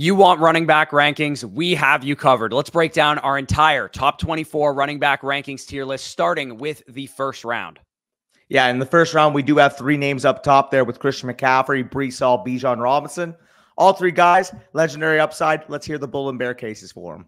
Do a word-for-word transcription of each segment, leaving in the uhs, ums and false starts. You want running back rankings? We have you covered. Let's break down our entire top twenty-four running back rankings tier list, starting with the first round. Yeah, in the first round, we do have three names up top there with Christian McCaffrey, Breece Hall, Bijan Robinson. All three guys, legendary upside. Let's hear the bull and bear cases for them.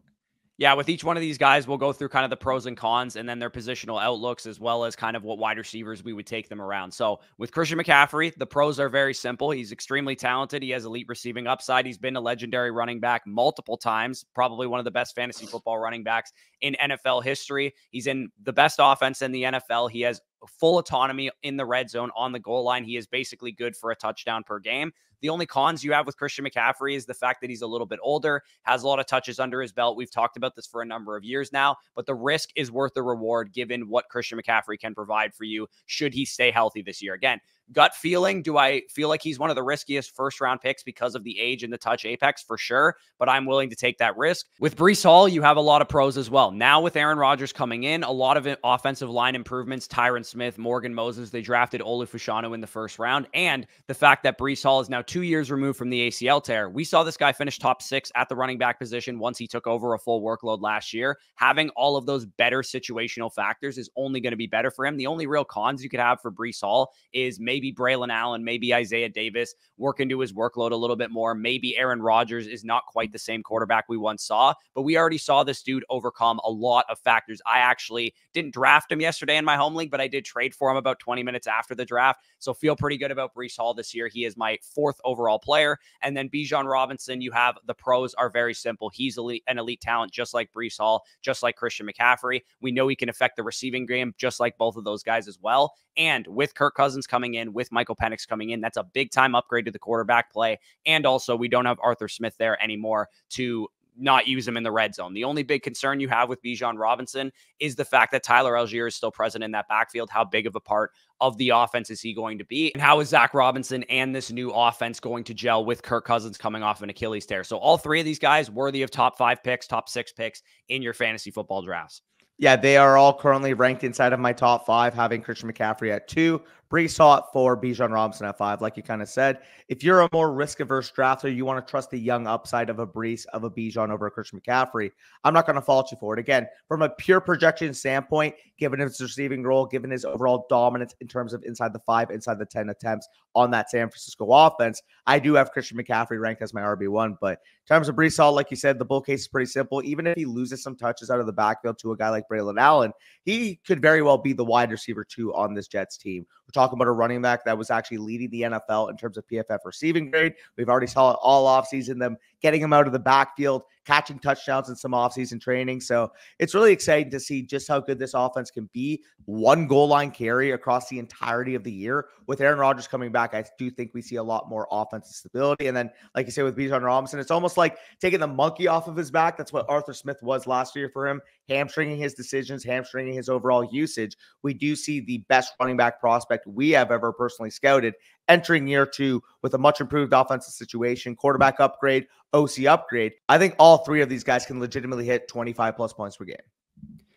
Yeah, with each one of these guys, we'll go through kind of the pros and cons and then their positional outlooks, as well as kind of what wide receivers we would take them around. So with Christian McCaffrey, the pros are very simple. He's extremely talented. He has elite receiving upside. He's been a legendary running back multiple times, probably one of the best fantasy football running backs in N F L history. He's in the best offense in the N F L. He has full autonomy in the red zone on the goal line. He is basically good for a touchdown per game. The only cons you have with Christian McCaffrey is the fact that he's a little bit older, has a lot of touches under his belt. We've talked about this for a number of years now, but the risk is worth the reward given what Christian McCaffrey can provide for you should he stay healthy this year. Again, gut feeling, do I feel like he's one of the riskiest first-round picks because of the age and the touch apex? For sure, but I'm willing to take that risk. With Breece Hall, you have a lot of pros as well. Now with Aaron Rodgers coming in, a lot of offensive line improvements, Tyron Smith, Morgan Moses, they drafted Olufoshano in the first round, and the fact that Breece Hall is now two years removed from the A C L tear. We saw this guy finish top six at the running back position once he took over a full workload last year. Having all of those better situational factors is only going to be better for him. The only real cons you could have for Breece Hall is maybe Maybe Braylon Allen, maybe Isaiah Davis work into his workload a little bit more. Maybe Aaron Rodgers is not quite the same quarterback we once saw, but we already saw this dude overcome a lot of factors. I actually didn't draft him yesterday in my home league, but I did trade for him about twenty minutes after the draft. So feel pretty good about Breece Hall this year. He is my fourth overall player. And then Bijan Robinson, you have the pros are very simple. He's elite, an elite talent, just like Breece Hall, just like Christian McCaffrey. We know he can affect the receiving game, just like both of those guys as well. And with Kirk Cousins coming in, with Michael Penix coming in, that's a big-time upgrade to the quarterback play. And also, we don't have Arthur Smith there anymore to not use him in the red zone. The only big concern you have with Bijan Robinson is the fact that Tyler Algier is still present in that backfield. How big of a part of the offense is he going to be? And how is Zach Robinson and this new offense going to gel with Kirk Cousins coming off an Achilles tear? So all three of these guys worthy of top five picks, top six picks in your fantasy football drafts. Yeah, they are all currently ranked inside of my top five, having Christian McCaffrey at two, Breece Hall at four, Bijan Robinson at five, like you kind of said. If you're a more risk-averse drafter, you want to trust the young upside of a Breece, of a Bijan over a Christian McCaffrey. I'm not going to fault you for it. Again, from a pure projection standpoint, given his receiving role, given his overall dominance in terms of inside the five, inside the ten attempts on that San Francisco offense, I do have Christian McCaffrey ranked as my R B one. But in terms of Breece Hall, like you said, the bull case is pretty simple. Even if he loses some touches out of the backfield to a guy like Braylon Allen, he could very well be the wide receiver two on this Jets team. We're talking about a running back that was actually leading the N F L in terms of P F F receiving grade. We've already saw it all offseason, them getting him out of the backfield, catching touchdowns in some offseason training. So it's really exciting to see just how good this offense can be. One goal line carry across the entirety of the year. With Aaron Rodgers coming back, I do think we see a lot more offensive stability. And then, like you say, with Bijan Robinson, it's almost like taking the monkey off of his back. That's what Arthur Smith was last year for him, hamstringing his decisions, hamstringing his overall usage. We do see the best running back prospect we have ever personally scouted entering year two with a much improved offensive situation, quarterback upgrade, O C upgrade. I think all three of these guys can legitimately hit twenty-five plus points per game.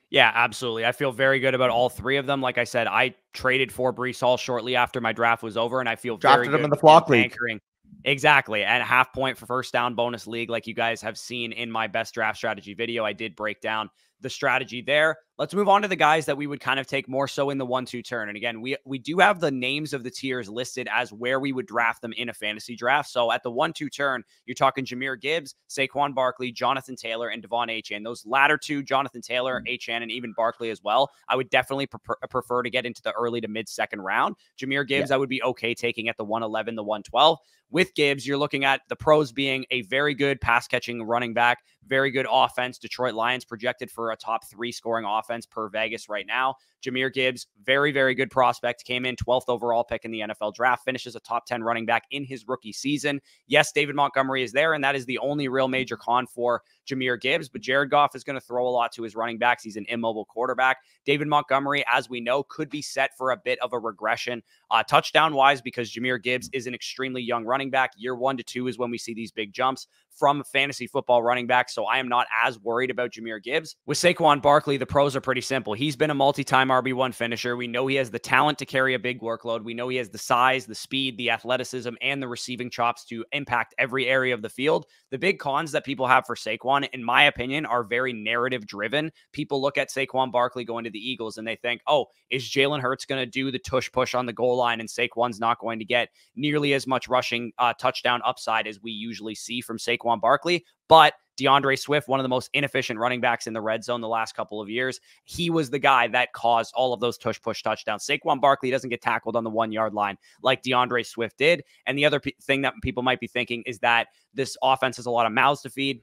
Yeah, absolutely. I feel very good about all three of them. Like I said, I traded for Breece Hall shortly after my draft was over, and I feel drafted very good him in the flock league. Anchoring. Exactly. And half point for first down bonus league. Like you guys have seen in my best draft strategy video, I did break down the strategy there. Let's move on to the guys that we would kind of take more so in the one two turn. And again, we we do have the names of the tiers listed as where we would draft them in a fantasy draft. So at the one two turn, you're talking Jahmyr Gibbs, Saquon Barkley, Jonathan Taylor, and Devon Achane. Those latter two, Jonathan Taylor, Achane, and even Barkley as well, I would definitely pre prefer to get into the early to mid-second round. Jahmyr Gibbs, yeah. I would be okay taking at the one eleven, the one twelve. With Gibbs, you're looking at the pros being a very good pass-catching running back, very good offense. Detroit Lions projected for a top three scoring offense per Vegas right now. Jahmyr Gibbs, very, very good prospect. Came in twelfth overall pick in the N F L draft. Finishes a top ten running back in his rookie season. Yes, David Montgomery is there, and that is the only real major con for Jahmyr Gibbs. But Jared Goff is going to throw a lot to his running backs. He's an immobile quarterback. David Montgomery, as we know, could be set for a bit of a regression uh, touchdown-wise because Jahmyr Gibbs is an extremely young running back. Year one to two is when we see these big jumps from fantasy football running backs. So I am not as worried about Jahmyr Gibbs. With Saquon Barkley, the pros are pretty simple. He's been a multi-time R B one finisher. We know he has the talent to carry a big workload. We know he has the size, the speed, the athleticism, and the receiving chops to impact every area of the field. The big cons that people have for Saquon, in my opinion, are very narrative-driven. People look at Saquon Barkley going to the Eagles and they think, oh, is Jalen Hurts going to do the tush push on the goal line and Saquon's not going to get nearly as much rushing uh, touchdown upside as we usually see from Saquon Barkley? But DeAndre Swift, one of the most inefficient running backs in the red zone the last couple of years, he was the guy that caused all of those tush-push touchdowns. Saquon Barkley doesn't get tackled on the one-yard line like DeAndre Swift did. And the other p thing that people might be thinking is that this offense has a lot of mouths to feed.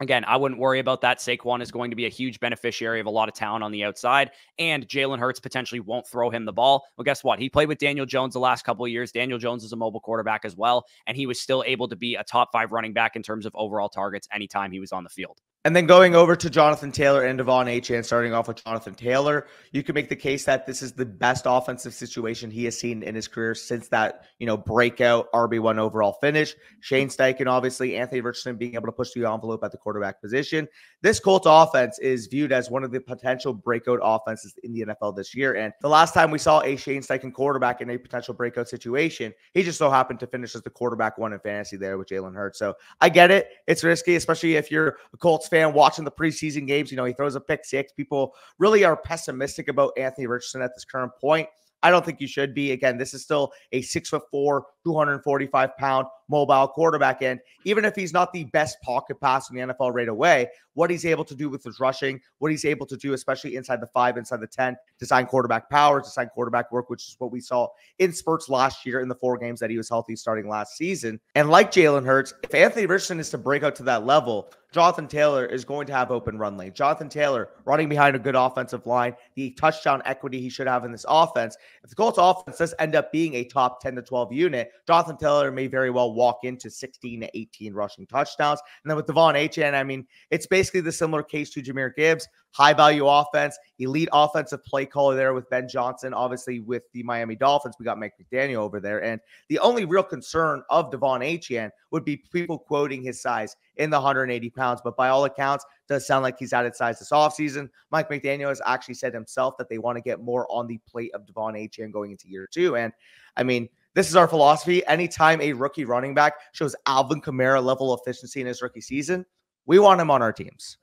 Again, I wouldn't worry about that. Saquon is going to be a huge beneficiary of a lot of talent on the outside, and Jalen Hurts potentially won't throw him the ball. Well, guess what? He played with Daniel Jones the last couple of years. Daniel Jones is a mobile quarterback as well, and he was still able to be a top five running back in terms of overall targets anytime he was on the field. And then going over to Jonathan Taylor and Devon Achane, starting off with Jonathan Taylor, you can make the case that this is the best offensive situation he has seen in his career since that, you know, breakout R B one overall finish. Shane Steichen, obviously, Anthony Richardson being able to push the envelope at the quarterback position. This Colts offense is viewed as one of the potential breakout offenses in the N F L this year. And the last time we saw a Shane Steichen quarterback in a potential breakout situation, he just so happened to finish as the quarterback one in fantasy there with Jalen Hurts. So I get it. It's risky, especially if you're a Colts fan. And watching the preseason games, you know, he throws a pick six. People really are pessimistic about Anthony Richardson at this current point. I don't think you should be. Again, this is still a six foot four, two hundred forty-five pound mobile quarterback. And even if he's not the best pocket passer in the N F L right away, what he's able to do with his rushing, what he's able to do, especially inside the five, inside the ten, design quarterback power, design quarterback work, which is what we saw in spurts last year in the four games that he was healthy starting last season. And like Jalen Hurts, if Anthony Richardson is to break out to that level, Jonathan Taylor is going to have open run lane. Jonathan Taylor running behind a good offensive line, the touchdown equity he should have in this offense. If the Colts offense does end up being a top ten to twelve unit, Jonathan Taylor may very well walk into sixteen to eighteen rushing touchdowns. And then with Devon Achane, I mean, it's basically the similar case to Jahmyr Gibbs. High value offense, elite offensive play caller there with Ben Johnson. Obviously, with the Miami Dolphins, we got Mike McDaniel over there. And the only real concern of Devon Achane would be people quoting his size in the one hundred eighty pounds. But by all accounts, does sound like he's added size this offseason. Mike McDaniel has actually said himself that they want to get more on the plate of Devon Achane going into year two. And I mean, this is our philosophy. Anytime a rookie running back shows Alvin Kamara level of efficiency in his rookie season, we want him on our teams.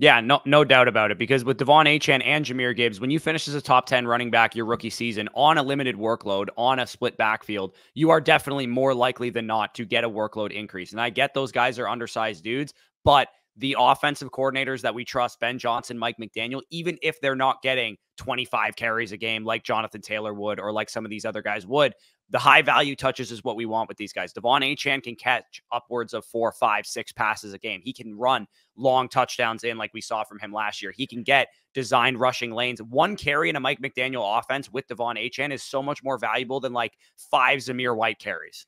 Yeah, no, no doubt about it, because with Devon Achane and Jahmyr Gibbs, when you finish as a top ten running back your rookie season on a limited workload, on a split backfield, you are definitely more likely than not to get a workload increase. And I get those guys are undersized dudes, but the offensive coordinators that we trust, Ben Johnson, Mike McDaniel, even if they're not getting twenty-five carries a game like Jonathan Taylor would or like some of these other guys would, the high value touches is what we want with these guys. Devon Achane can catch upwards of four, five, six passes a game. He can run long touchdowns in like we saw from him last year. He can get designed rushing lanes. One carry in a Mike McDaniel offense with Devon Achane is so much more valuable than like five Jahmyr White carries.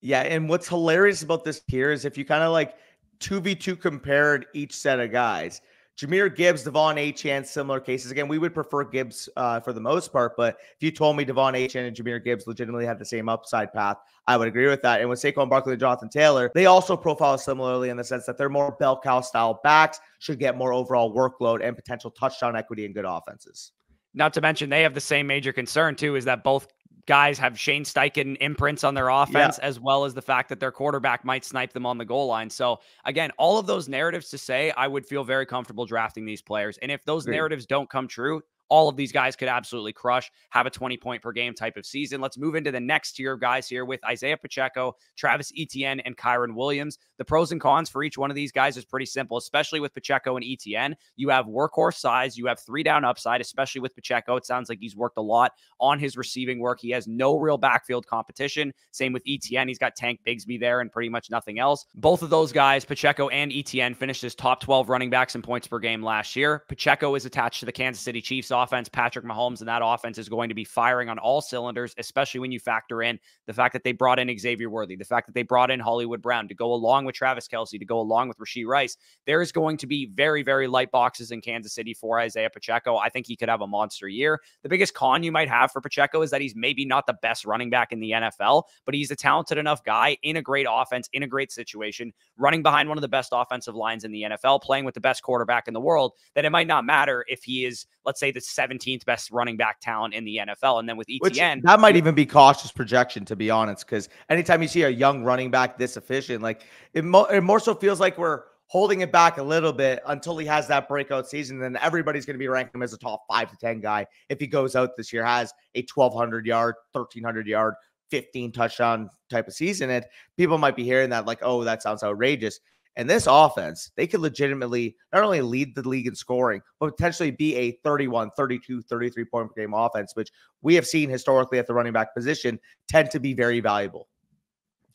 Yeah, and what's hilarious about this here is if you kind of like two v two compared each set of guys, Jahmyr Gibbs, Devon Achane, similar cases. Again, we would prefer Gibbs uh, for the most part, but if you told me Devon Achane and Jahmyr Gibbs legitimately had the same upside path, I would agree with that. And with Saquon Barkley and Jonathan Taylor, they also profile similarly in the sense that they're more bell cow style backs, should get more overall workload and potential touchdown equity in good offenses. Not to mention, they have the same major concern too, is that both guys have Shane Steichen imprints on their offense, yeah, as well as the fact that their quarterback might snipe them on the goal line. So again, all of those narratives to say, I would feel very comfortable drafting these players. And if those Agreed. narratives don't come true, all of these guys could absolutely crush, have a twenty point per game type of season. Let's move into the next tier of guys here with Isaiah Pacheco, Travis Etienne, and Kyren Williams. The pros and cons for each one of these guys is pretty simple, especially with Pacheco and Etienne. You have workhorse size. You have three down upside, especially with Pacheco. It sounds like he's worked a lot on his receiving work. He has no real backfield competition. Same with Etienne. He's got Tank Bigsby there and pretty much nothing else. Both of those guys, Pacheco and Etienne, finished as top twelve running backs in points per game last year. Pacheco is attached to the Kansas City Chiefs offense, Patrick Mahomes, and that offense is going to be firing on all cylinders, especially when you factor in the fact that they brought in Xavier Worthy, the fact that they brought in Hollywood Brown to go along with Travis Kelce, to go along with Rashee Rice. There is going to be very, very light boxes in Kansas City for Isaiah Pacheco. I think he could have a monster year. The biggest con you might have for Pacheco is that he's maybe not the best running back in the N F L, but he's a talented enough guy in a great offense, in a great situation, running behind one of the best offensive lines in the N F L, playing with the best quarterback in the world, that it might not matter if he is, let's say, the seventeenth best running back talent in the N F L. And then with E T N, which, that might even be cautious projection, to be honest, because anytime you see a young running back this efficient, like it, mo it more so feels like we're holding it back a little bit until he has that breakout season. Then everybody's going to be ranking him as a top five to ten guy. If he goes out this year, has a twelve hundred yard, thirteen hundred yard, fifteen touchdown type of season, and people might be hearing that like, oh, that sounds outrageous. And this offense, they could legitimately not only lead the league in scoring, but potentially be a thirty-one, thirty-two, thirty-three point per game offense, which we have seen historically at the running back position tend to be very valuable.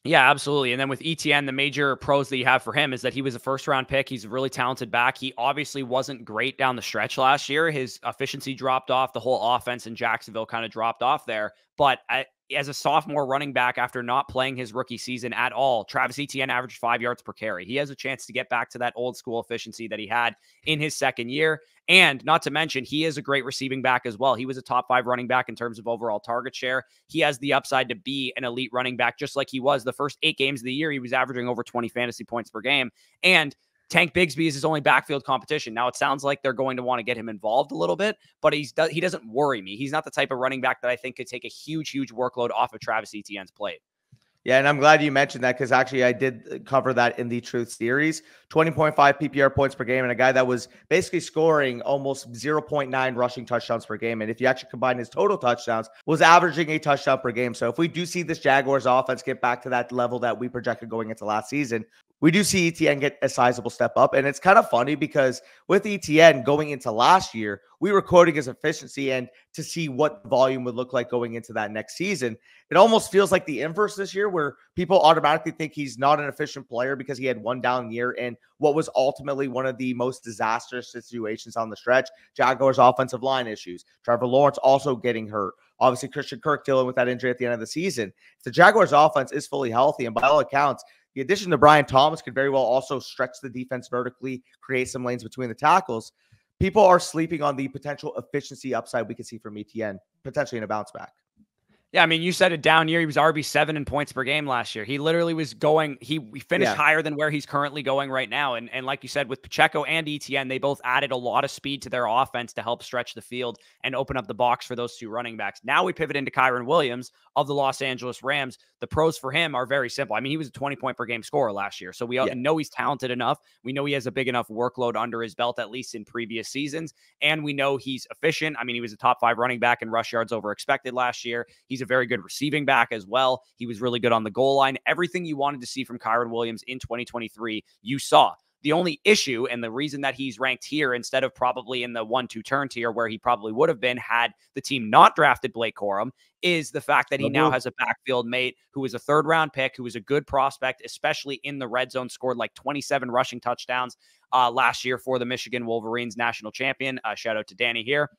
Yeah, absolutely. And then with E T N, the major pros that you have for him is that he was a first round pick. He's a really talented back. He obviously wasn't great down the stretch last year. His efficiency dropped off. The whole offense in Jacksonville kind of dropped off there. But I, as a sophomore running back, after not playing his rookie season at all, Travis Etienne averaged five yards per carry. He has a chance to get back to that old school efficiency that he had in his second year. And not to mention, he is a great receiving back as well. He was a top five running back in terms of overall target share. He has the upside to be an elite running back, just like he was the first eight games of the year. He was averaging over twenty fantasy points per game. And Tank Bigsby is his only backfield competition. Now, it sounds like they're going to want to get him involved a little bit, but he's do he doesn't worry me. He's not the type of running back that I think could take a huge, huge workload off of Travis Etienne's plate. Yeah, and I'm glad you mentioned that because actually I did cover that in the Truth Series. twenty point five P P R points per game and a guy that was basically scoring almost zero point nine rushing touchdowns per game. And if you actually combine his total touchdowns, was averaging a touchdown per game. So if we do see this Jaguars offense get back to that level that we projected going into last season, we do see E T N get a sizable step up. And it's kind of funny because with E T N going into last year, we were quoting his efficiency and to see what volume would look like going into that next season. It almost feels like the inverse this year where people automatically think he's not an efficient player because he had one down year in what was ultimately one of the most disastrous situations on the stretch. Jaguars offensive line issues. Trevor Lawrence also getting hurt. Obviously, Christian Kirk dealing with that injury at the end of the season. If the Jaguars offense is fully healthy, and by all accounts, the addition to Brian Thomas could very well also stretch the defense vertically, create some lanes between the tackles. People are sleeping on the potential efficiency upside we could see from E T N, potentially in a bounce back. Yeah, I mean, you said a down year. He was R B seven in points per game last year. He literally was going, he finished yeah. higher than where he's currently going right now. And, and like you said, with Pacheco and Etienne, they both added a lot of speed to their offense to help stretch the field and open up the box for those two running backs. Now we pivot into Kyren Williams of the Los Angeles Rams. The pros for him are very simple. I mean, he was a twenty point per game scorer last year. So we yeah. know he's talented enough. We know he has a big enough workload under his belt, at least in previous seasons. And we know he's efficient. I mean, he was a top five running back in rush yards over expected last year. He's a very good receiving back as well. He was really good on the goal line. Everything you wanted to see from Kyren Williams in twenty twenty-three, you saw. The only issue and the reason that he's ranked here instead of probably in the one two turn tier where he probably would have been had the team not drafted Blake Corum is the fact that he now has a backfield mate who is a third round pick, who is a good prospect, especially in the red zone, scored like twenty-seven rushing touchdowns uh, last year for the Michigan Wolverines national champion. Uh, shout out to Danny here.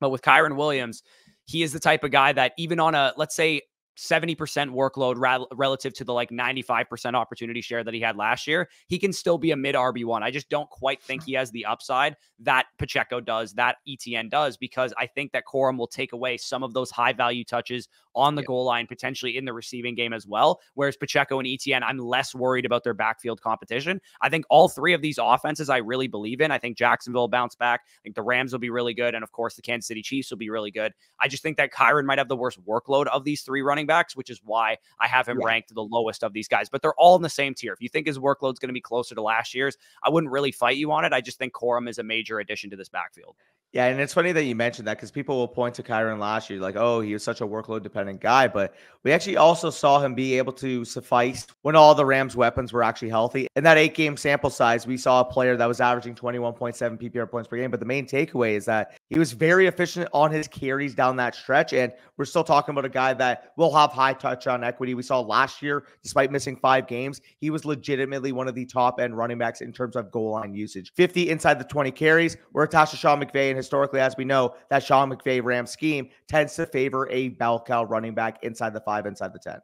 But with Kyren Williams, he is the type of guy that even on a, let's say, seventy percent workload rel relative to the like ninety-five percent opportunity share that he had last year, he can still be a mid R B one. I just don't quite think he has the upside that Pacheco does, that E T N does, because I think that Corum will take away some of those high value touches on the yeah. goal line, potentially in the receiving game as well. Whereas Pacheco and E T N, I'm less worried about their backfield competition. I think all three of these offenses I really believe in. I think Jacksonville will bounce back. I think the Rams will be really good. And of course, the Kansas City Chiefs will be really good. I just think that Kyren might have the worst workload of these three running backs, which is why I have him yeah. ranked the lowest of these guys, but they're all in the same tier. If you think his workload's going to be closer to last year's, I wouldn't really fight you on it. I just think Corum is a major addition to this backfield. Yeah, and it's funny that you mentioned that because people will point to Kyren last year like, oh, he was such a workload-dependent guy. But we actually also saw him be able to suffice when all the Rams' weapons were actually healthy. In that eight-game sample size, we saw a player that was averaging twenty-one point seven P P R points per game. But the main takeaway is that he was very efficient on his carries down that stretch. And we're still talking about a guy that will have high touchdown equity. We saw last year, despite missing five games, he was legitimately one of the top-end running backs in terms of goal line usage. fifty inside the twenty carries. We're attached to Sean McVay and his historically, as we know, that Sean McVay Rams scheme tends to favor a bell cow running back inside the five, inside the ten.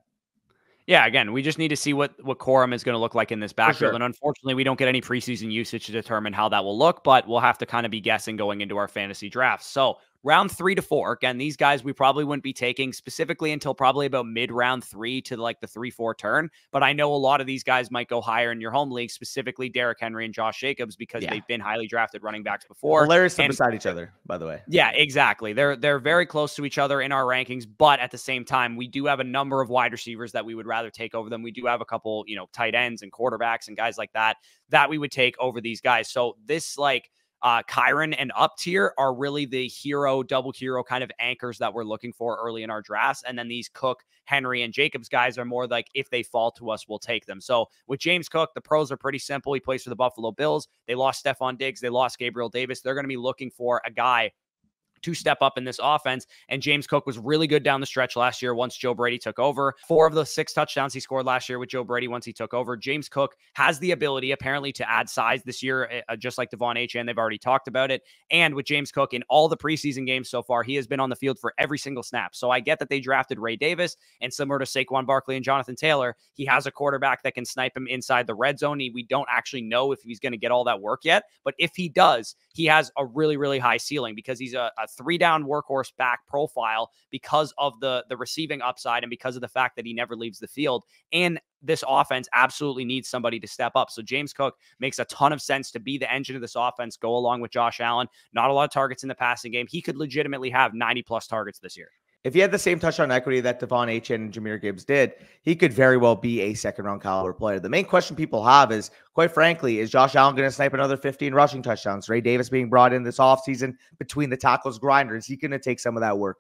Yeah, again, we just need to see what, what Corum is going to look like in this backfield. Sure. And unfortunately, we don't get any preseason usage to determine how that will look, but we'll have to kind of be guessing going into our fantasy drafts. So round three to four, again, these guys we probably wouldn't be taking specifically until probably about mid-round three to like the three four turn. But I know a lot of these guys might go higher in your home league, specifically Derrick Henry and Josh Jacobs, because yeah. they've been highly drafted running backs before. Hilarious and beside each other, by the way. Yeah, exactly. They're, they're very close to each other in our rankings, but at the same time, we do have a number of wide receivers that we would rather take over them. We do have a couple, you know, tight ends and quarterbacks and guys like that, that we would take over these guys. So this like Uh, Kyren and up tier are really the hero, double hero kind of anchors that we're looking for early in our drafts. And then these Cook, Henry, and Jacobs guys are more like, if they fall to us, we'll take them. So with James Cook, the pros are pretty simple. He plays for the Buffalo Bills. They lost Stephon Diggs. They lost Gabriel Davis. They're going to be looking for a guy to step up in this offense. And James Cook was really good down the stretch last year once Joe Brady took over. Four of the six touchdowns he scored last year with Joe Brady once he took over. James Cook has the ability apparently to add size this year, uh, just like Devon Achane. They've already talked about it. And with James Cook in all the preseason games so far, he has been on the field for every single snap. So I get that they drafted Ray Davis, and similar to Saquon Barkley and Jonathan Taylor, he has a quarterback that can snipe him inside the red zone. He, we don't actually know if he's going to get all that work yet, but if he does, he has a really, really high ceiling because he's a, a three-down workhorse back profile because of the, the receiving upside and because of the fact that he never leaves the field. And this offense absolutely needs somebody to step up. So James Cook makes a ton of sense to be the engine of this offense, go along with Josh Allen. Not a lot of targets in the passing game. He could legitimately have ninety-plus targets this year. If he had the same touchdown equity that Devon Achane and Jahmyr Gibbs did, he could very well be a second-round caliber player. The main question people have is, quite frankly, is Josh Allen going to snipe another fifteen rushing touchdowns? Ray Davis being brought in this offseason between the tackles grinder, is he going to take some of that work?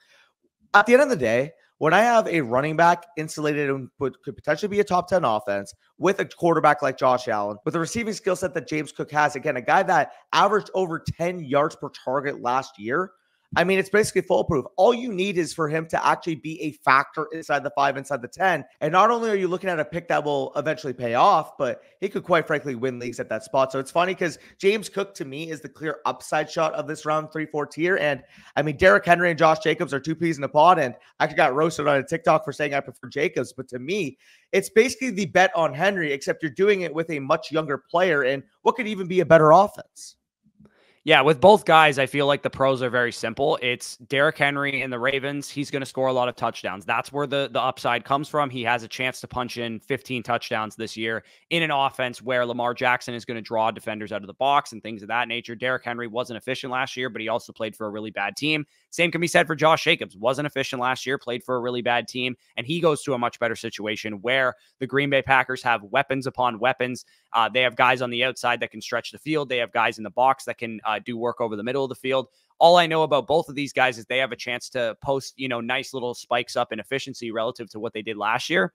At the end of the day, when I have a running back insulated and could potentially be a top ten offense with a quarterback like Josh Allen, with a receiving skill set that James Cook has, again, a guy that averaged over ten yards per target last year, I mean, it's basically foolproof. All you need is for him to actually be a factor inside the five, inside the ten. And not only are you looking at a pick that will eventually pay off, but he could quite frankly win leagues at that spot. So it's funny because James Cook, to me, is the clear upside shot of this round three, four tier. And I mean, Derrick Henry and Josh Jacobs are two peas in a pod. And I actually got roasted on a TikTok for saying I prefer Jacobs. But to me, it's basically the bet on Henry, except you're doing it with a much younger player and what could even be a better offense. Yeah, with both guys, I feel like the pros are very simple. It's Derrick Henry and the Ravens. He's going to score a lot of touchdowns. That's where the, the upside comes from. He has a chance to punch in fifteen touchdowns this year in an offense where Lamar Jackson is going to draw defenders out of the box and things of that nature. Derrick Henry wasn't efficient last year, but he also played for a really bad team. Same can be said for Josh Jacobs. Wasn't efficient last year, played for a really bad team, and he goes to a much better situation where the Green Bay Packers have weapons upon weapons. Uh, they have guys on the outside that can stretch the field. They have guys in the box that can uh, do work over the middle of the field. All I know about both of these guys is they have a chance to post, you know, nice little spikes up in efficiency relative to what they did last year.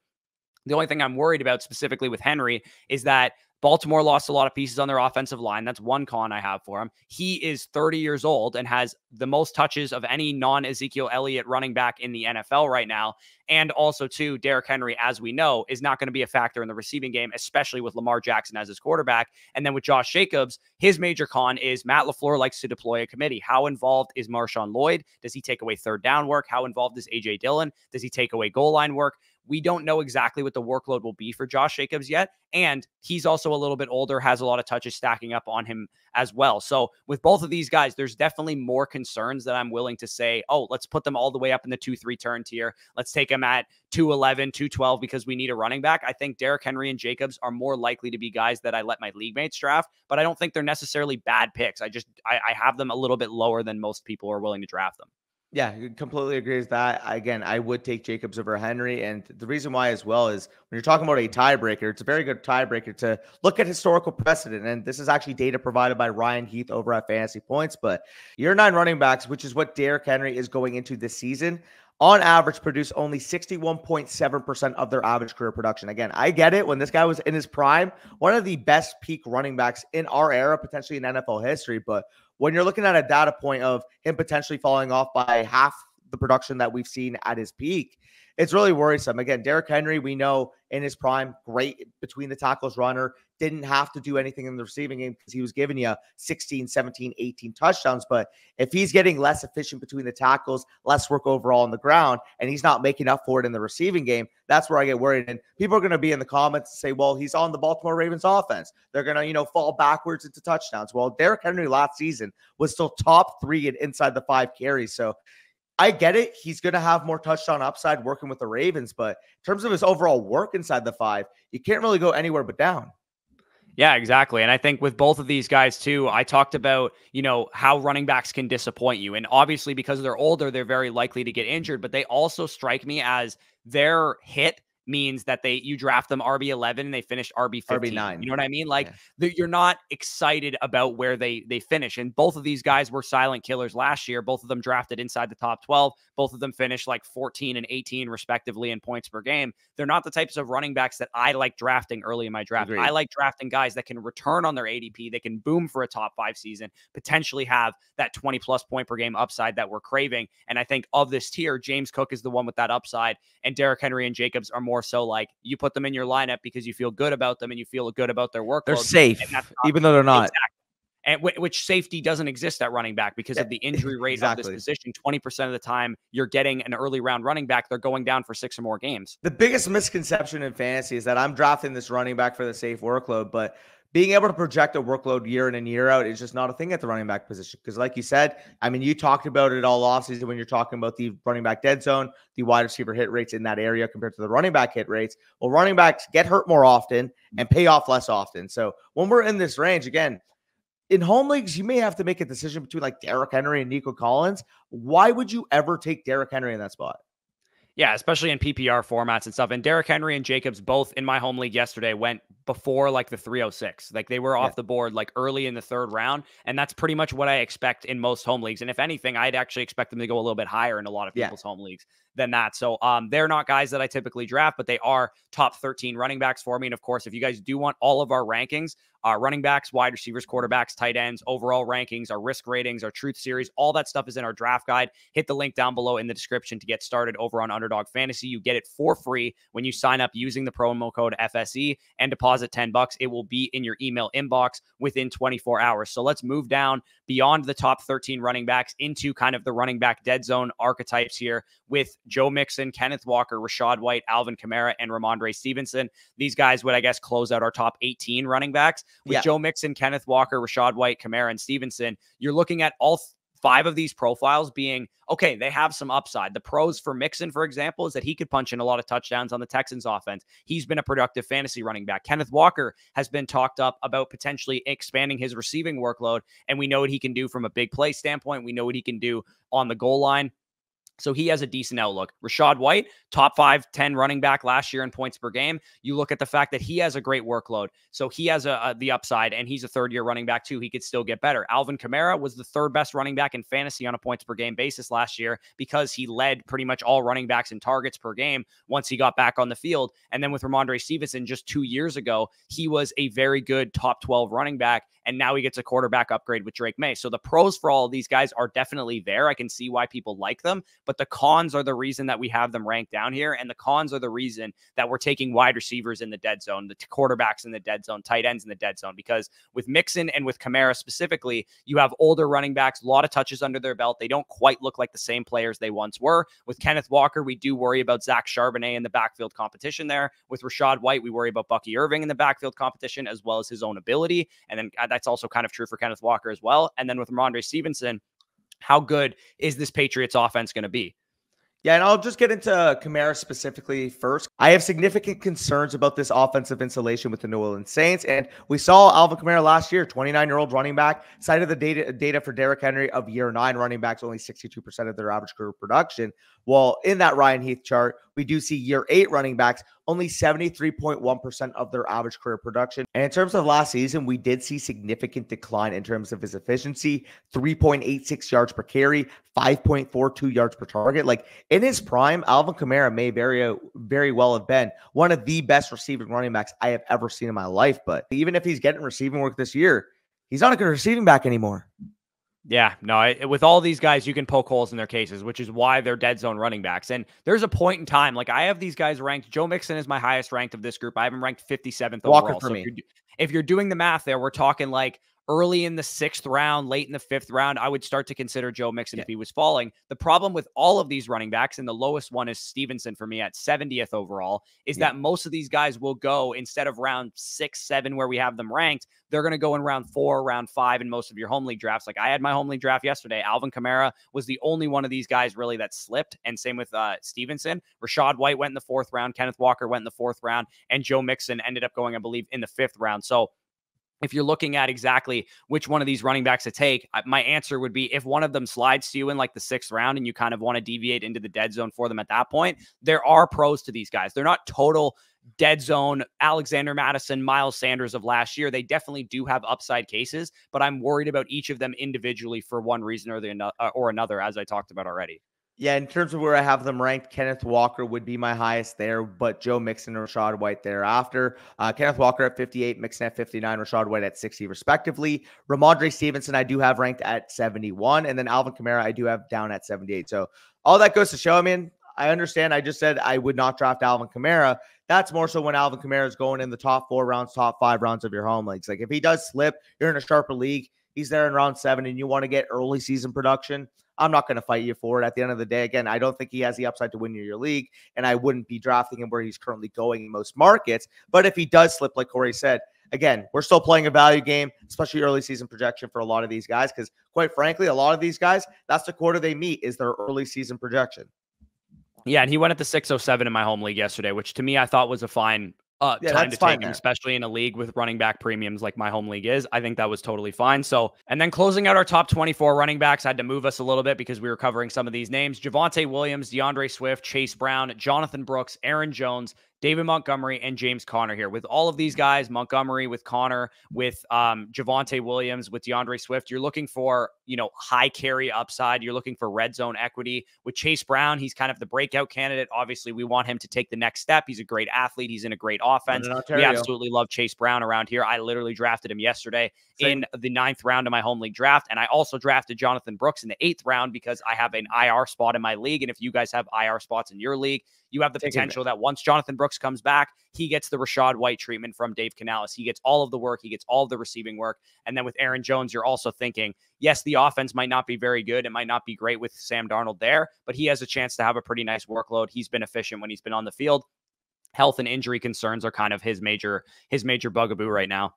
The only thing I'm worried about specifically with Henry is that Baltimore lost a lot of pieces on their offensive line. That's one con I have for him. He is thirty years old and has the most touches of any non-Ezekiel Elliott running back in the N F L right now. And also, too, Derrick Henry, as we know, is not going to be a factor in the receiving game, especially with Lamar Jackson as his quarterback. And then with Josh Jacobs, his major con is Matt LaFleur likes to deploy a committee. How involved is Marshawn Lloyd? Does he take away third down work? How involved is A J Dillon? Does he take away goal line work? We don't know exactly what the workload will be for Josh Jacobs yet. And he's also a little bit older, has a lot of touches stacking up on him as well. So with both of these guys, there's definitely more concerns that I'm willing to say, oh, let's put them all the way up in the two three turn tier. Let's take them at two eleven, two twelve because we need a running back. I think Derrick Henry and Jacobs are more likely to be guys that I let my league mates draft, but I don't think they're necessarily bad picks. I just, I, I have them a little bit lower than most people are willing to draft them. Yeah, completely agree with that. Again, I would take Jacobs over Henry. And the reason why as well is when you're talking about a tiebreaker, it's a very good tiebreaker to look at historical precedent. And this is actually data provided by Ryan Heath over at Fantasy Points. But year nine running backs, which is what Derrick Henry is going into this season, on average produce only sixty-one point seven percent of their average career production. Again, I get it. When this guy was in his prime, one of the best peak running backs in our era, potentially in N F L history. But when you're looking at a data point of him potentially falling off by half the production that we've seen at his peak, it's really worrisome. Again, Derrick Henry, we know in his prime, great between the tackles runner, didn't have to do anything in the receiving game because he was giving you sixteen, seventeen, eighteen touchdowns. But if he's getting less efficient between the tackles, less work overall on the ground, and he's not making up for it in the receiving game, that's where I get worried. And people are going to be in the comments and say, well, he's on the Baltimore Ravens offense. They're going to, you know, fall backwards into touchdowns. Well, Derrick Henry last season was still top three in inside the five carries. So I get it. He's going to have more touchdown upside working with the Ravens. But in terms of his overall work inside the five, you can't really go anywhere but down. Yeah, exactly. And I think with both of these guys too, I talked about, you know, how running backs can disappoint you. And obviously because they're older, they're very likely to get injured, but they also strike me as their hit means that they, you draft them R B eleven and they finished R B fifteen. R B nine. You know what I mean? Like, yeah, you're not excited about where they, they finish. And both of these guys were silent killers last year. Both of them drafted inside the top twelve. Both of them finished like fourteen and eighteen respectively in points per game. They're not the types of running backs that I like drafting early in my draft. Agreed. I like drafting guys that can return on their A D P. They can boom for a top five season, potentially have that twenty plus point per game upside that we're craving. And I think of this tier, James Cook is the one with that upside, and Derrick Henry and Jacobs are more Or so like you put them in your lineup because you feel good about them and you feel good about their workload. They're safe, even though they're not. Exactly. And which safety doesn't exist at running back because of the injury rate exactly. of this position. twenty percent of the time you're getting an early round running back, they're going down for six or more games. The biggest misconception in fantasy is that I'm drafting this running back for the safe workload, but being able to project a workload year in and year out is just not a thing at the running back position. Because like you said, I mean, you talked about it all offseason when you're talking about the running back dead zone, the wide receiver hit rates in that area compared to the running back hit rates. Well, running backs get hurt more often and pay off less often. So when we're in this range, again, in home leagues, you may have to make a decision between like Derrick Henry and Nico Collins. Why would you ever take Derrick Henry in that spot? Yeah, especially in P P R formats and stuff. And Derrick Henry and Jacobs, both in my home league yesterday, went before like the three oh six. Like they were off yeah. the board like early in the third round. And that's pretty much what I expect in most home leagues. And if anything, I'd actually expect them to go a little bit higher in a lot of people's yeah. home leagues than that. So um, they're not guys that I typically draft, but they are top thirteen running backs for me. And of course, if you guys do want all of our rankings, Uh, running backs, wide receivers, quarterbacks, tight ends, overall rankings, our risk ratings, our truth series, all that stuff is in our draft guide. Hit the link down below in the description to get started over on Underdog Fantasy. You get it for free when you sign up using the promo code F S E and deposit ten bucks. It will be in your email inbox within twenty-four hours. So let's move down beyond the top thirteen running backs into kind of the running back dead zone archetypes here with Joe Mixon, Kenneth Walker, Rashad White, Alvin Kamara, and Ramondre Stevenson. These guys would, I guess, close out our top eighteen running backs. With yeah. Joe Mixon, Kenneth Walker, Rashad White, Kamara, and Stevenson, you're looking at all five of these profiles being, okay, they have some upside. The pros for Mixon, for example, is that he could punch in a lot of touchdowns on the Texans offense. He's been a productive fantasy running back. Kenneth Walker has been talked up about potentially expanding his receiving workload, and we know what he can do from a big play standpoint. We know what he can do on the goal line. So he has a decent outlook. Rashad White, top five, ten running back last year in points per game. You look at the fact that he has a great workload. So he has a, a the upside, and he's a third-year running back too. He could still get better. Alvin Kamara was the third best running back in fantasy on a points per game basis last year because he led pretty much all running backs in targets per game once he got back on the field. And then with Ramondre Stevenson just two years ago, he was a very good top twelve running back, and now he gets a quarterback upgrade with Drake May. So the pros for all of these guys are definitely there. I can see why people like them. But the cons are the reason that we have them ranked down here. And the cons are the reason that we're taking wide receivers in the dead zone, the quarterbacks in the dead zone, tight ends in the dead zone. Because with Mixon and with Kamara specifically, you have older running backs, a lot of touches under their belt. They don't quite look like the same players they once were. With Kenneth Walker, we do worry about Zach Charbonnet in the backfield competition there. With Rashad White, we worry about Bucky Irving in the backfield competition as well as his own ability. And then that's also kind of true for Kenneth Walker as well. And then with Ramondre Stevenson, how good is this Patriots offense going to be? Yeah, and I'll just get into Kamara specifically first. I have significant concerns about this offensive insulation with the New Orleans Saints, and we saw Alvin Kamara last year, twenty-nine-year-old running back, cited the data, data for Derrick Henry of year nine running backs, only sixty-two percent of their average career production. Well, in that Ryan Heath chart, we do see year eight running backs, only seventy-three point one percent of their average career production. And in terms of last season, we did see significant decline in terms of his efficiency, three point eight six yards per carry, five point four two yards per target. Like in his prime, Alvin Kamara may very, very well have been one of the best receiving running backs I have ever seen in my life. But even if he's getting receiving work this year, he's not a good receiving back anymore. Yeah, no, I, with all these guys, you can poke holes in their cases, which is why they're dead zone running backs. And there's a point in time, like I have these guys ranked. Joe Mixon is my highest ranked of this group. I have him ranked fifty-seventh Walker overall. For so me. If, you're, if you're doing the math there, we're talking like early in the sixth round, late in the fifth round, I would start to consider Joe Mixon yeah. if he was falling. The problem with all of these running backs, and the lowest one is Stevenson for me at seventieth overall, is yeah. that most of these guys will go, instead of round six, seven, where we have them ranked, they're going to go in round four, round five in most of your home league drafts. Like I had my home league draft yesterday. Alvin Kamara was the only one of these guys really that slipped. And same with uh, Stevenson. Rashad White went in the fourth round. Kenneth Walker went in the fourth round. And Joe Mixon ended up going, I believe, in the fifth round. So if you're looking at exactly which one of these running backs to take, my answer would be if one of them slides to you in like the sixth round and you kind of want to deviate into the dead zone for them at that point, there are pros to these guys. They're not total dead zone Alexander Madison, Miles Sanders of last year. They definitely do have upside cases, but I'm worried about each of them individually for one reason or the or another, as I talked about already. Yeah, in terms of where I have them ranked, Kenneth Walker would be my highest there, but Joe Mixon and Rashad White thereafter. Uh, Kenneth Walker at fifty-eight, Mixon at fifty-nine, Rashad White at sixty, respectively. Ramondre Stevenson I do have ranked at seventy-one, and then Alvin Kamara I do have down at seventy-eight. So all that goes to show, I mean, I understand I just said I would not draft Alvin Kamara. That's more so when Alvin Kamara is going in the top four rounds, top five rounds of your home leagues. Like if he does slip, you're in a sharper league, he's there in round seven, and you want to get early season production, I'm not going to fight you for it. At the end of the day, again, I don't think he has the upside to win you your league, and I wouldn't be drafting him where he's currently going in most markets. But if he does slip, like Corey said, again, we're still playing a value game, especially early season projection for a lot of these guys, because quite frankly, a lot of these guys, that's the quarter they meet is their early season projection. Yeah, and he went at the six oh seven in my home league yesterday, which to me I thought was a fine uh, yeah, time to take him, there. Especially in a league with running back premiums like my home league is. I think that was totally fine. So, and then closing out our top twenty-four running backs, I had to move us a little bit because we were covering some of these names. Javonte Williams, DeAndre Swift, Chase Brown, Jonathan Brooks, Aaron Jones, David Montgomery, and James Conner here. With all of these guys, Montgomery, with Conner, with um, Javonte Williams, with DeAndre Swift, you're looking for, you know, high carry upside. You're looking for red zone equity. With Chase Brown, he's kind of the breakout candidate. Obviously, we want him to take the next step. He's a great athlete. He's in a great offense. We absolutely love Chase Brown around here. I literally drafted him yesterday Same. in the ninth round of my home league draft. And I also drafted Jonathan Brooks in the eighth round because I have an I R spot in my league. And if you guys have I R spots in your league, you have the potential that once Jonathan Brooks comes back, he gets the Rashad White treatment from Dave Canales. He gets all of the work. He gets all of the receiving work. And then with Aaron Jones, you're also thinking, yes, the offense might not be very good. It might not be great with Sam Darnold there, but he has a chance to have a pretty nice workload. He's been efficient when he's been on the field. Health and injury concerns are kind of his major, his major bugaboo right now.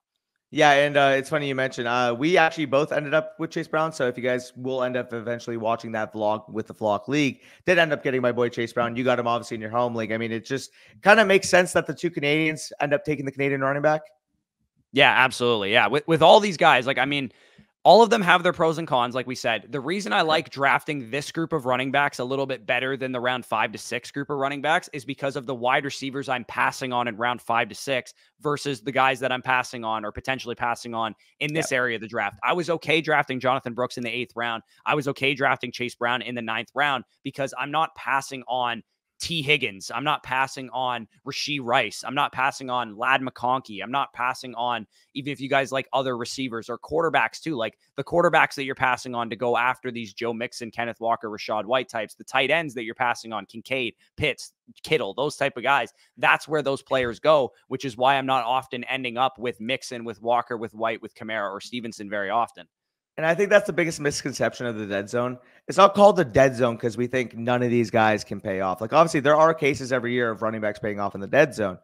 Yeah, and uh, it's funny you mentioned, uh, we actually both ended up with Chase Brown, so if you guys will end up eventually watching that vlog with the Flock League, did end up getting my boy Chase Brown. You got him, obviously, in your home league. I mean, it just kind of makes sense that the two Canadians end up taking the Canadian running back. Yeah, absolutely. Yeah, with, with all these guys, like, I mean, all of them have their pros and cons, like we said. The reason I like drafting this group of running backs a little bit better than the round five to six group of running backs is because of the wide receivers I'm passing on in round five to six versus the guys that I'm passing on or potentially passing on in this yep. area of the draft. I was okay drafting Jonathan Brooks in the eighth round. I was okay drafting Chase Brown in the ninth round because I'm not passing on T. Higgins. I'm not passing on Rashee Rice. I'm not passing on Ladd McConkey. I'm not passing on, even if you guys like other receivers or quarterbacks too, like the quarterbacks that you're passing on to go after these Joe Mixon, Kenneth Walker, Rashad White types, the tight ends that you're passing on, Kincaid, Pitts, Kittle, those type of guys. That's where those players go, which is why I'm not often ending up with Mixon, with Walker, with White, with Kamara or Stevenson very often. And I think that's the biggest misconception of the dead zone. It's not called the dead zone because we think none of these guys can pay off. Like, obviously, there are cases every year of running backs paying off in the dead zone.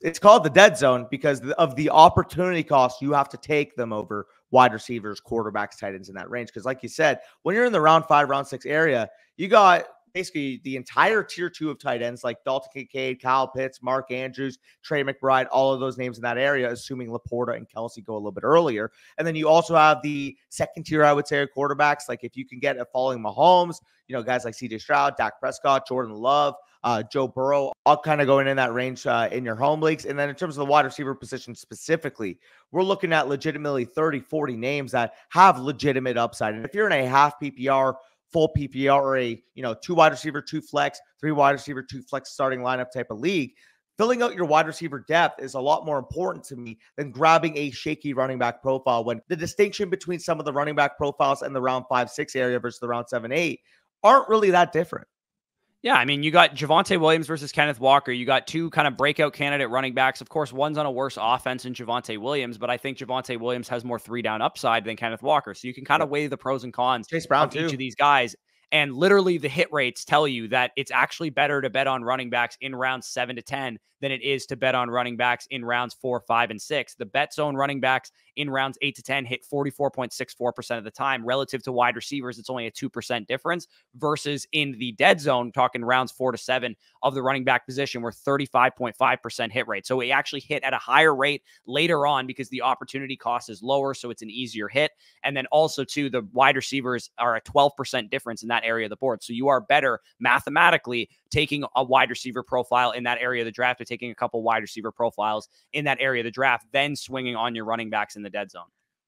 It's called the dead zone because of the opportunity cost you have to take them over wide receivers, quarterbacks, tight ends in that range. Because like you said, when you're in the round five, round six area, you got basically the entire tier two of tight ends like Dalton Kincaid, Kyle Pitts, Mark Andrews, Trey McBride, all of those names in that area, assuming Laporta and Kelsey go a little bit earlier. And then you also have the second tier, I would say, of quarterbacks. Like if you can get a falling Mahomes, you know, guys like C J Stroud, Dak Prescott, Jordan Love, uh, Joe Burrow, all kind of going in that range uh, in your home leagues. And then in terms of the wide receiver position specifically, we're looking at legitimately thirty, forty names that have legitimate upside. And if you're in a half P P R, full P P R, or a, you know, two wide receiver, two flex, three wide receiver, two flex starting lineup type of league, filling out your wide receiver depth is a lot more important to me than grabbing a shaky running back profile, when the distinction between some of the running back profiles and the round five, six area versus the round seven, eight aren't really that different. Yeah, I mean, you got Javonte Williams versus Kenneth Walker. You got two kind of breakout candidate running backs. Of course, one's on a worse offense than Javonte Williams, but I think Javonte Williams has more three-down upside than Kenneth Walker. So you can kind of weigh the pros and cons Chase Brown of too. each of these guys. And literally the hit rates tell you that it's actually better to bet on running backs in rounds seven to ten than it is to bet on running backs in rounds four, five, and six. The bet zone running backs in rounds eight to ten hit forty-four point six four percent of the time. Relative to wide receivers, it's only a two percent difference, versus in the dead zone, talking rounds four to seven of the running back position, where thirty-five point five percent hit rate. So we actually hit at a higher rate later on because the opportunity cost is lower, so it's an easier hit. And then also, too, the wide receivers are a twelve percent difference in that area of the board. So you are better mathematically taking a wide receiver profile in that area of the draft, or taking a couple wide receiver profiles in that area of the draft, then swinging on your running backs in the dead zone.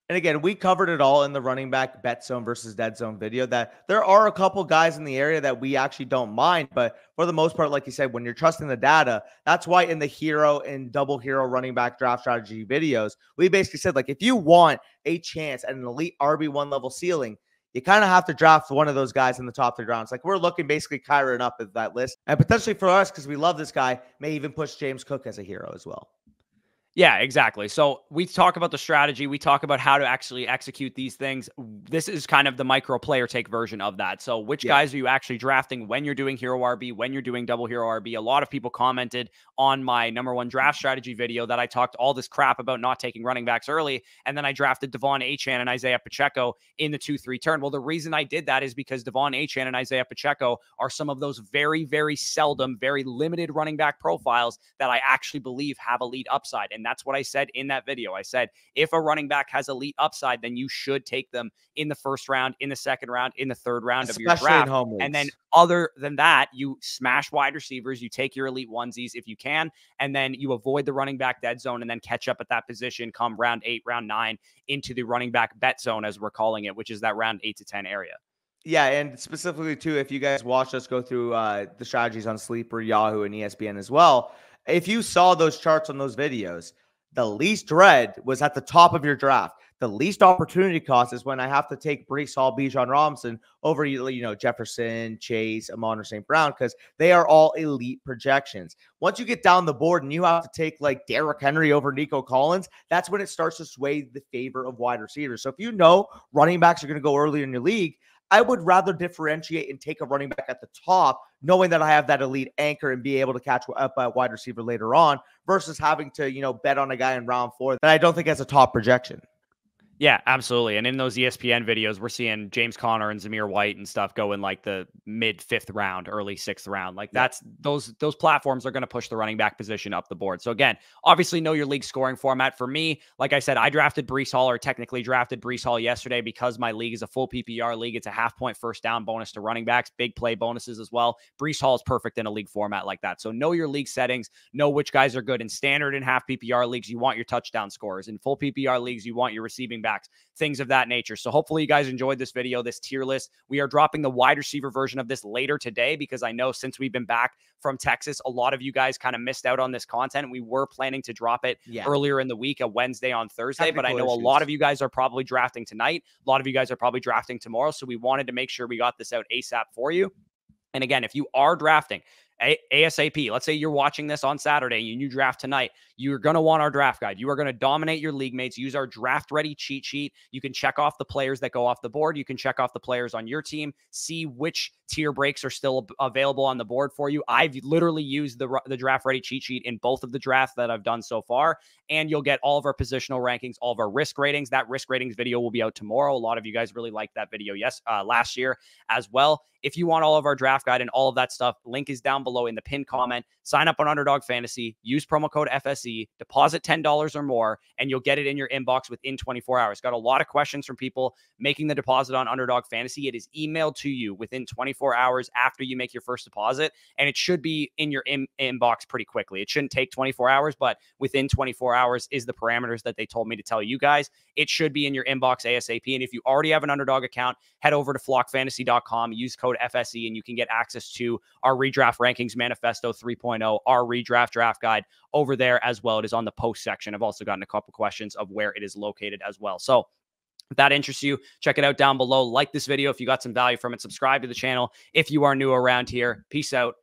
And again, we covered it all in the running back bet zone versus dead zone video, that there are a couple guys in the area that we actually don't mind. But for the most part, like you said, when you're trusting the data, that's why in the hero and double hero running back draft strategy videos, we basically said, like, if you want a chance at an elite R B one level ceiling, you kind of have to draft one of those guys in the top three rounds. Like, we're looking basically Kyren up at that list. And potentially for us, because we love this guy, may even push James Cook as a hero as well. Yeah, exactly. So we talk about the strategy. We talk about how to actually execute these things. This is kind of the micro player take version of that. So which yeah. guys are you actually drafting when you're doing hero R B, when you're doing double hero R B? A lot of people commented on my number one draft strategy video that I talked all this crap about not taking running backs early, and then I drafted Devon Achane and Isaiah Pacheco in the two three turn. Well, the reason I did that is because Devon Achane and Isaiah Pacheco are some of those very, very seldom, very limited running back profiles that I actually believe have elite upside. And And that's what I said in that video. I said, if a running back has elite upside, then you should take them in the first round, in the second round, in the third round Especially of your draft. In home and then other than that, you smash wide receivers, you take your elite onesies if you can, and then you avoid the running back dead zone and then catch up at that position come round eight, round nine, into the running back bet zone, as we're calling it, which is that round eight to ten area. Yeah, and specifically, too, if you guys watched us go through uh, the strategies on Sleeper, Yahoo, and E S P N as well, if you saw those charts on those videos, the least red was at the top of your draft. The least opportunity cost is when I have to take Breece Hall, Bijan Robinson over, you know, Jefferson, Chase, Amon-Ra Saint Brown, because they are all elite projections. Once you get down the board and you have to take like Derrick Henry over Nico Collins, that's when it starts to sway the favor of wide receivers. So if you know running backs are going to go early in your league, I would rather differentiate and take a running back at the top, knowing that I have that elite anchor and be able to catch up by a wide receiver later on, versus having to, you know, bet on a guy in round four that I don't think has a top projection. Yeah, absolutely. And in those E S P N videos, we're seeing James Conner and Zamir White and stuff go in like the mid fifth round, early sixth round. Like that's those those platforms are going to push the running back position up the board. So again, obviously know your league scoring format. For me, like I said, I drafted Breece Hall, or technically drafted Breece Hall yesterday, because my league is a full P P R league. It's a half point first down bonus to running backs, big play bonuses as well. Breece Hall is perfect in a league format like that. So know your league settings, know which guys are good. In standard and half P P R leagues, you want your touchdown scorers. In full P P R leagues, you want your receiving backs. Things of that nature. So hopefully you guys enjoyed this video, this tier list. We are dropping the wide receiver version of this later today, because I know since we've been back from Texas, a lot of you guys kind of missed out on this content. We were planning to drop it yeah. earlier in the week, a Wednesday on Thursday, Technical but I know issues. a lot of you guys are probably drafting tonight. A lot of you guys are probably drafting tomorrow. So we wanted to make sure we got this out ASAP for you. And again, if you are drafting ASAP, let's say you're watching this on Saturday and you draft tonight, you're going to want our draft guide. You are going to dominate your league mates. Use our draft ready cheat sheet. You can check off the players that go off the board. You can check off the players on your team, see which tier breaks are still available on the board for you. I've literally used the, the draft ready cheat sheet in both of the drafts that I've done so far, and you'll get all of our positional rankings, all of our risk ratings. That risk ratings video will be out tomorrow. A lot of you guys really liked that video yes, uh, last year as well. If you want all of our draft guide and all of that stuff, link is down below. below in the pinned comment. Sign up on Underdog Fantasy, use promo code F S E, deposit ten dollars or more, and you'll get it in your inbox within twenty-four hours. Got a lot of questions from people making the deposit on Underdog Fantasy. It is emailed to you within 24 twenty-four hours after you make your first deposit, and it should be in your in inbox pretty quickly. It shouldn't take twenty-four hours, but within twenty-four hours is the parameters that they told me to tell you guys. It should be in your inbox ASAP. And if you already have an Underdog account, head over to flock fantasy dot com, use code F S E, and you can get access to our redraft rankings manifesto three point oh, our redraft draft guide over there as well. It is on the post section. I've also gotten a couple questions of where it is located as well. So if that interests you, check it out down below. Like this video if you got some value from it. Subscribe to the channel if you are new around here. Peace out.